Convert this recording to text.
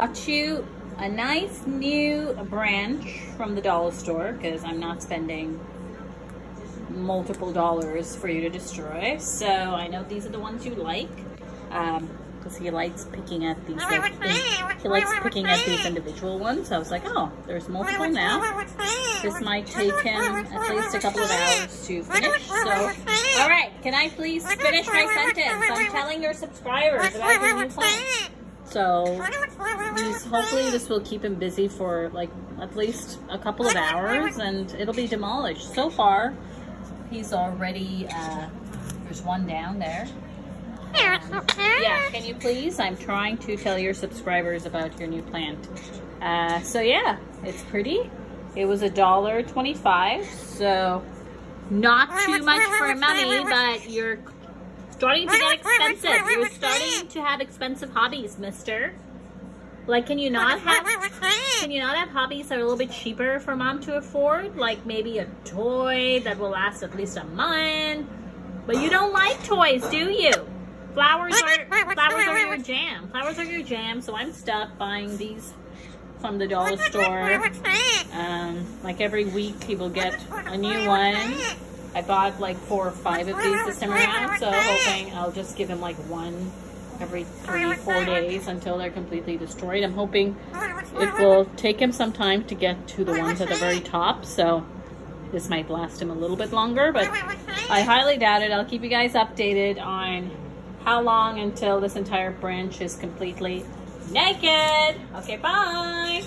Got you a nice new branch from the dollar store because I'm not spending multiple dollars for you to destroy. So I know these are the ones you like because he likes picking at these. He likes picking at these individual ones. So I was like, oh, there's multiple now. This might take him at least a couple of hours to finish. So, all right, can I please finish my sentence? I'm telling your subscribers about your new plan. So hopefully this will keep him busy for like at least a couple of hours and it'll be demolished. So far, he's already, there's one down there. Yeah, can you please? I'm trying to tell your subscribers about your new plant. So yeah, it's pretty. It was $1.25, so not too much for money, but you're starting to get expensive. You're starting to have expensive hobbies, mister. Like, can you not have hobbies that are a little bit cheaper for mom to afford? Like maybe a toy that will last at least a month. But you don't like toys, do you? Flowers are your jam. Flowers are your jam, so I'm stuck buying these from the dollar store. Like every week he will get a new one. I bought like 4 or 5 of these this time around, so hoping I'll just give him like one every 3 or 4 days until they're completely destroyed. I'm hoping it will take him some time to get to the ones at the very top, so this might last him a little bit longer, but I highly doubt it. I'll keep you guys updated on how long until this entire branch is completely naked. Okay, bye.